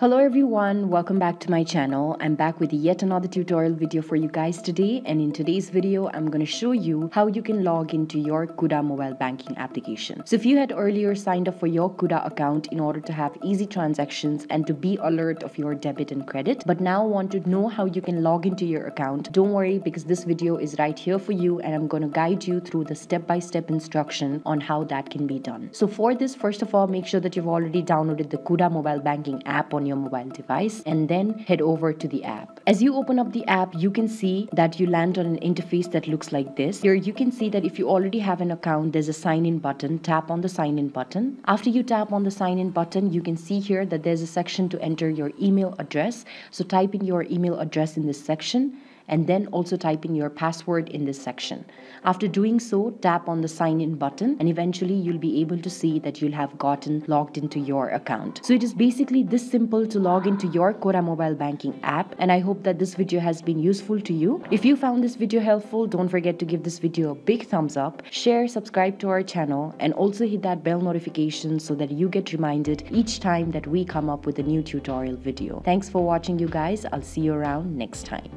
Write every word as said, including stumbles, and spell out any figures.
Hello everyone, welcome back to my channel. I'm back with yet another tutorial video for you guys today, and in today's video I'm going to show you how you can log into your Kuda mobile banking application. So if you had earlier signed up for your Kuda account in order to have easy transactions and to be alert of your debit and credit, but now want to know how you can log into your account, don't worry, because this video is right here for you and I'm going to guide you through the step-by-step instruction on how that can be done. So for this, first of all, make sure that you've already downloaded the Kuda mobile banking app on your mobile device, and then head over to the app. As you open up the app, you can see that you land on an interface that looks like this. Here you can see that if you already have an account, there's a sign in button. Tap on the sign in button. After you tap on the sign in button, you can see here that there's a section to enter your email address. So type in your email address in this section, and then also type in your password in this section. After doing so, tap on the sign in button, and eventually you'll be able to see that you'll have gotten logged into your account. So it is basically this simple to log into your Kuda mobile banking app, and I hope that this video has been useful to you. If you found this video helpful, don't forget to give this video a big thumbs up, share, subscribe to our channel, and also hit that bell notification so that you get reminded each time that we come up with a new tutorial video. Thanks for watching, you guys. I'll see you around next time.